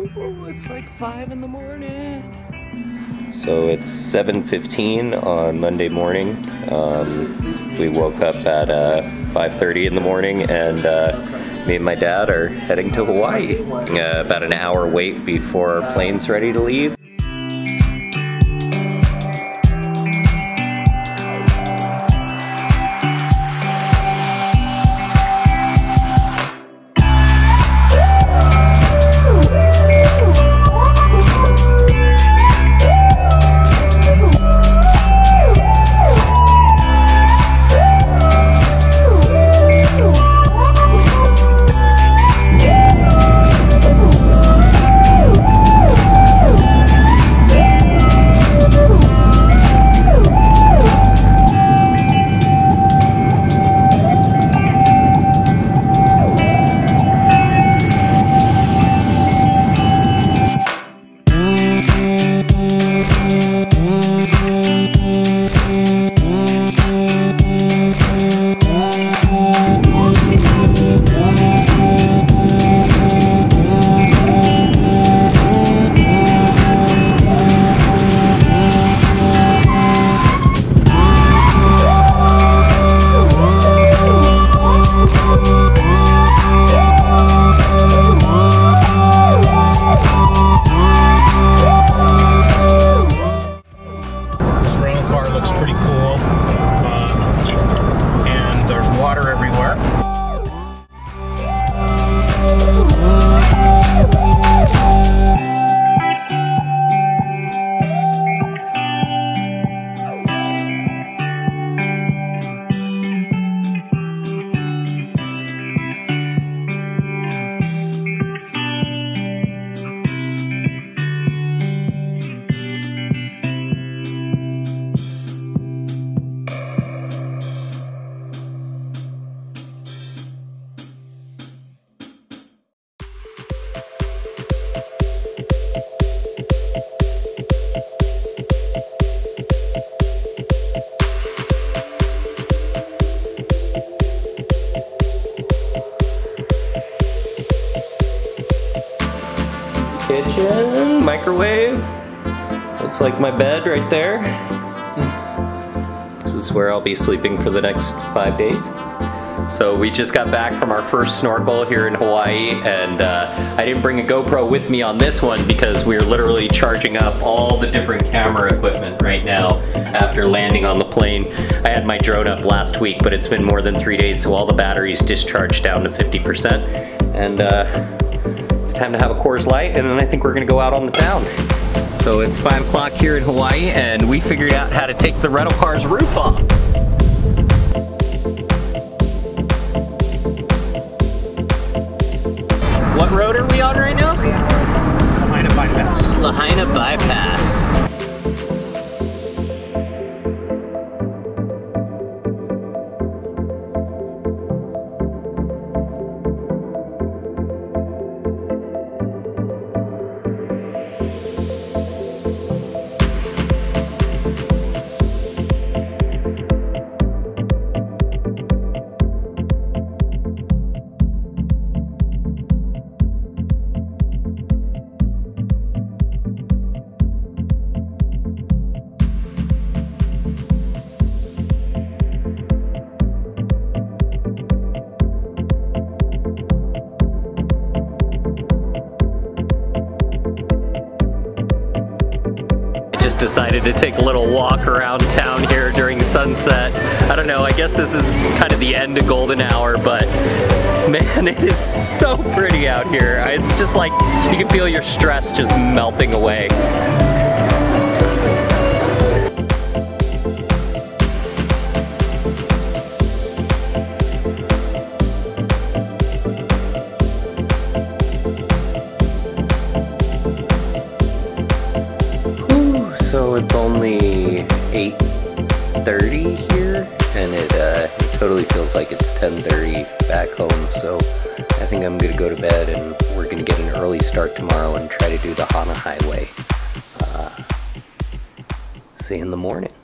It's like 5 in the morning. So it's 7:15 on Monday morning. We woke up at 5:30 in the morning, and me and my dad are heading to Hawaii. About an hour wait before our plane's ready to leave. Kitchen, microwave, looks like my bed right there. This is where I'll be sleeping for the next 5 days. So we just got back from our first snorkel here in Hawaii, and I didn't bring a GoPro with me on this one because we're literally charging up all the different camera equipment right now after landing on the plane. I had my drone up last week, but it's been more than 3 days, so all the batteries discharged down to 50%, and it's time to have a Coors Light, and then I think we're gonna go out on the town. So it's 5 o'clock here in Hawaii, and we figured out how to take the rental car's roof off. What road are we on right now? Lahaina Bypass. Lahaina Bypass. Decided to take a little walk around town here during sunset. I don't know, I guess this is kind of the end of golden hour, but man, it is so pretty out here. It's just like, you can feel your stress just melting away. So it's only 8:30 here, and it totally feels like it's 10:30 back home, so I think I'm gonna go to bed, and we're gonna get an early start tomorrow and try to do the Hana Highway. See you in the morning.